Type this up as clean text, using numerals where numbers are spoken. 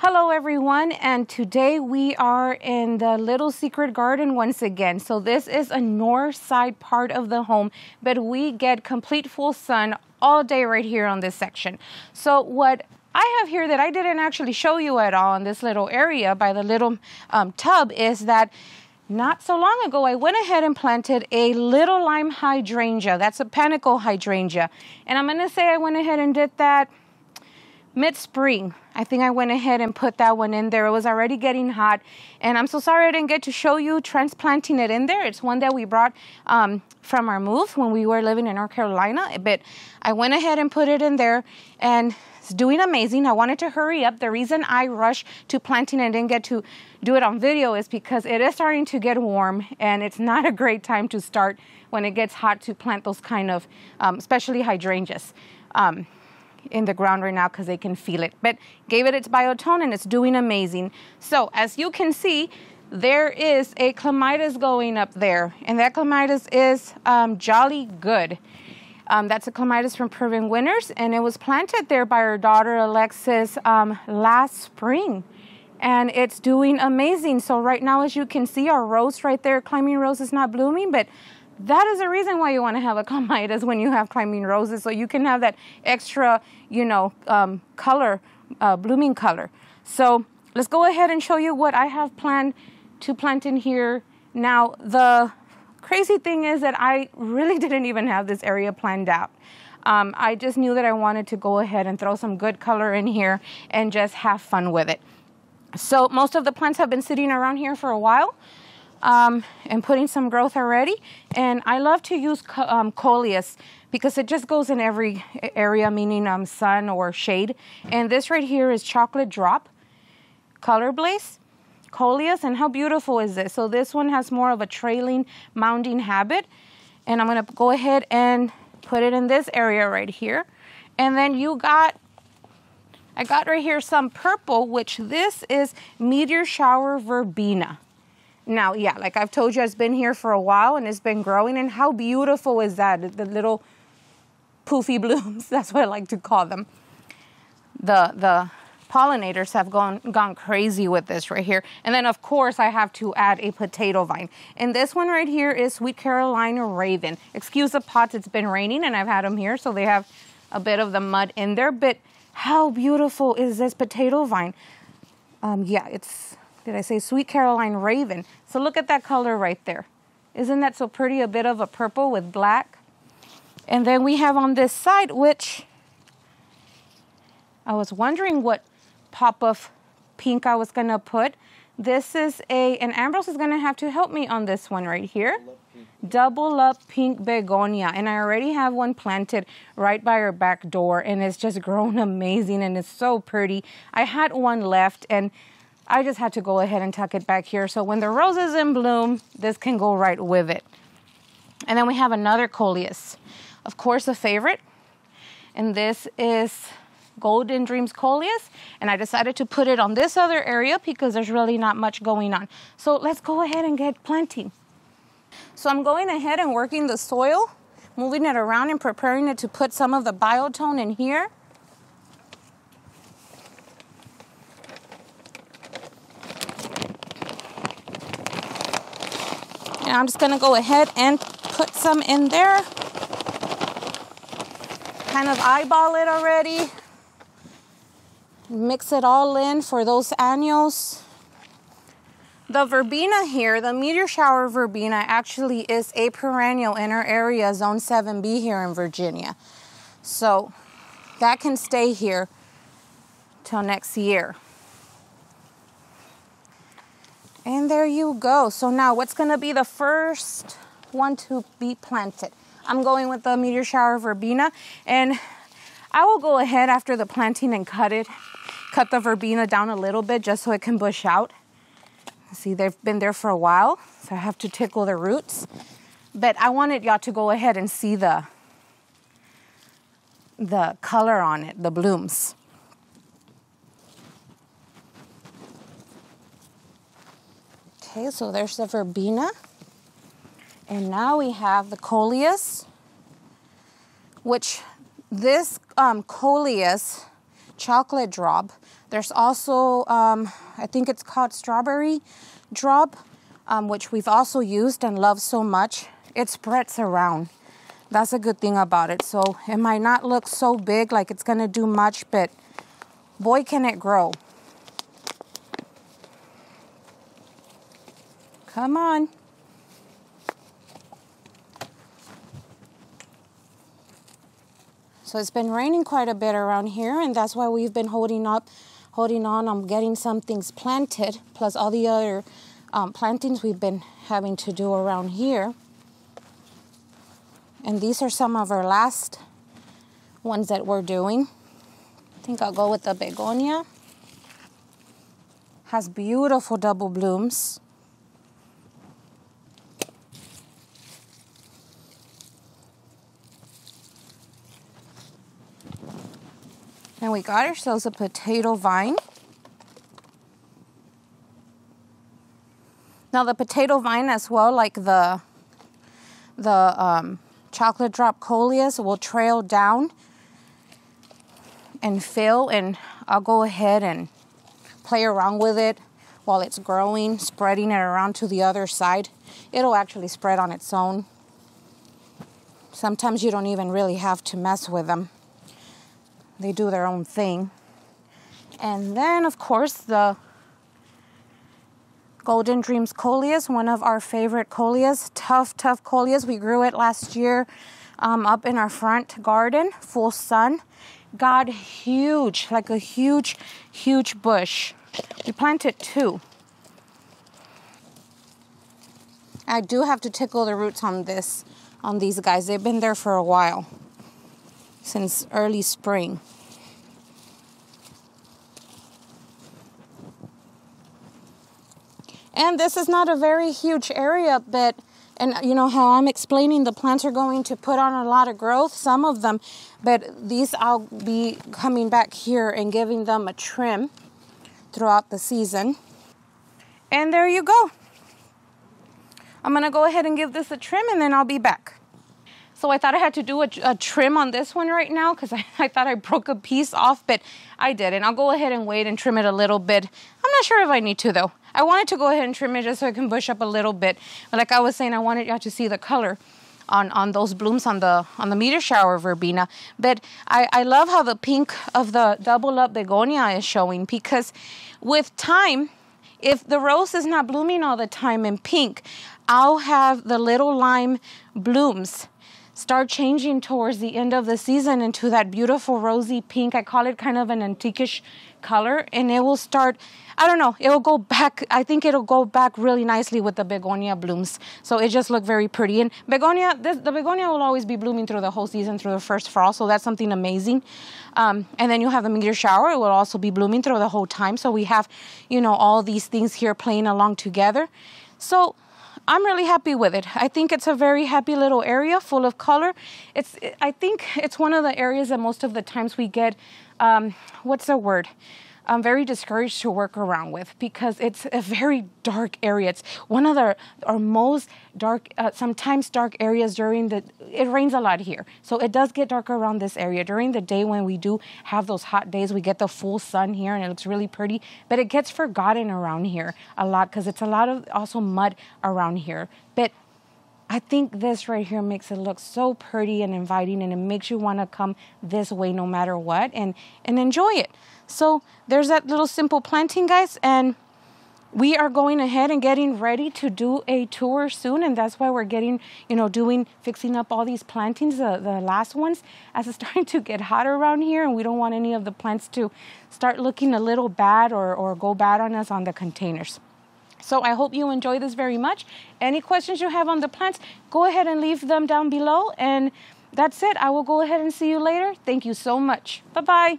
Hello everyone, and today we are in the little secret garden once again. So this is a north side part of the home, but we get complete full sun all day right here on this section. So what I have here that I didn't actually show you at all in this little area by the little tub is that not so long ago, I went ahead and planted a little lime hydrangea. That's a panicle hydrangea. And I'm going to say I went ahead and did that mid-spring. I think I went ahead and put that one in there. It was already getting hot, and I'm so sorry I didn't get to show you transplanting it in there. It's one that we brought from our move when we were living in North Carolina, but I went ahead and put it in there, and it's doing amazing. I wanted to hurry up. The reason I rushed to planting and didn't get to do it on video is because it is starting to get warm, and it's not a great time to start when it gets hot to plant those kind of, especially hydrangeas. In the ground right now because they can feel it, but gave it its Biotone and it's doing amazing. So as you can see, there is a clematis going up there, and that clematis is jolly good. That's a clematis from Proven Winners, and it was planted there by our daughter Alexis last spring, and it's doing amazing. So right now, as you can see, our rose right there, climbing rose, is not blooming, but that is the reason why you want to have a clematis when you have climbing roses, so you can have that extra, you know, color, blooming color. So let's go ahead and show you what I have planned to plant in here. Now, the crazy thing is that I really didn't even have this area planned out. I just knew that I wanted to go ahead and throw some good color in here and just have fun with it. So most of the plants have been sitting around here for a while. And putting some growth already, and I love to use coleus because it just goes in every area, meaning sun or shade. And this right here is chocolate drop, color blaze, coleus, and how beautiful is this? So this one has more of a trailing, mounding habit, and I'm going to go ahead and put it in this area right here. And then you got, I got right here some purple, which this is meteor shower verbena. Now, yeah, like I've told you, it's been here for a while and it's been growing. And how beautiful is that? The little poofy blooms, that's what I like to call them. The pollinators have gone crazy with this right here. And then, of course, I have to add a potato vine. And this one right here is Sweet Caroline Raven. Excuse the pots, it's been raining and I've had them here, so they have a bit of the mud in there. But how beautiful is this potato vine? Yeah, it's... Did I say Sweet Caroline Raven? So look at that color right there. Isn't that so pretty? A bit of a purple with black. And then we have on this side, which I was wondering what pop of pink I was going to put. This is a, and Ambrose is going to have to help me on this one right here. Double Up Pink Begonia, and I already have one planted right by her back door, and it's just grown amazing and it's so pretty. I had one left and I just had to go ahead and tuck it back here. So when the rose is in bloom, this can go right with it. And then we have another coleus. Of course, a favorite. And this is Golden Dreams Coleus. And I decided to put it on this other area because there's really not much going on. So let's go ahead and get planting. So I'm going ahead and working the soil, moving it around and preparing it to put some of the Biotone in here. And I'm just going to go ahead and put some in there. Kind of eyeball it already. Mix it all in for those annuals. The verbena here, the meteor shower verbena, actually is a perennial in our area, zone 7B here in Virginia. So that can stay here till next year. And there you go. So now what's going to be the first one to be planted? I'm going with the meteor shower verbena, and I will go ahead after the planting and cut the verbena down a little bit just so it can bush out. See, they've been there for a while, so I have to tickle the roots. But I wanted y'all to go ahead and see the color on it, the blooms. Okay, so there's the verbena, and now we have the coleus, which this coleus chocolate drop. There's also, I think it's called strawberry drop, which we've also used and love so much. It spreads around. That's a good thing about it. So it might not look so big, like it's gonna do much, but boy, can it grow. Come on. So it's been raining quite a bit around here, and that's why we've been holding on. I'm getting some things planted, plus all the other plantings we've been having to do around here. And these are some of our last ones that we're doing. I think I'll go with the begonia. Has beautiful double blooms. And we got ourselves a potato vine. Now the potato vine as well, like the chocolate drop coleus, will trail down and fill, and I'll go ahead and play around with it while it's growing, spreading it around to the other side. It'll actually spread on its own. Sometimes you don't even really have to mess with them. They do their own thing. And then, of course, the Golden Dreams Coleus, one of our favorite coleus, tough coleus. We grew it last year up in our front garden, full sun. Got huge, like a huge bush. We planted two. I do have to tickle the roots on these guys. They've been there for a while, since early spring. And this is not a very huge area, but, and you know how I'm explaining, the plants are going to put on a lot of growth, some of them, but these I'll be coming back here and giving them a trim throughout the season. And there you go. I'm gonna go ahead and give this a trim and then I'll be back. So I thought I had to do a trim on this one right now because I thought I broke a piece off, but I didn't. I'll go ahead and wait and trim it a little bit. I'm not sure if I need to though. I wanted to go ahead and trim it just so I can bush up a little bit. But like I was saying, I wanted y'all to see the color on those blooms on the meteor shower verbena. But I love how the pink of the double up begonia is showing, because with time, if the rose is not blooming all the time in pink, I'll have the little lime blooms start changing towards the end of the season into that beautiful rosy pink. I call it kind of an antiquish color, and it will start, I don't know, it'll go back. I think it'll go back really nicely with the begonia blooms. So it just looked very pretty. And begonia, the begonia will always be blooming through the whole season, through the first fall. So that's something amazing. And then you have the meteor shower. It will also be blooming through the whole time. So we have, you know, all these things here playing along together. So I'm really happy with it. I think it's a very happy little area full of color. I think it's one of the areas that most of the times we get, what's the word? I'm very discouraged to work around with, because it's a very dark area. It's one of our most dark, sometimes dark areas during the, it rains a lot here. So it does get darker around this area. During the day when we do have those hot days, we get the full sun here and it looks really pretty, but it gets forgotten around here a lot because it's a lot of also mud around here. But I think this right here makes it look so pretty and inviting, and it makes you want to come this way no matter what and enjoy it. So there's that little simple planting, guys, and we are going ahead and getting ready to do a tour soon, and that's why we're getting, you know, fixing up all these plantings, the last ones, as it's starting to get hot around here, and we don't want any of the plants to start looking a little bad or go bad on us on the containers. So I hope you enjoy this very much. Any questions you have on the plants, go ahead and leave them down below. And that's it. I will go ahead and see you later. Thank you so much. Bye-bye.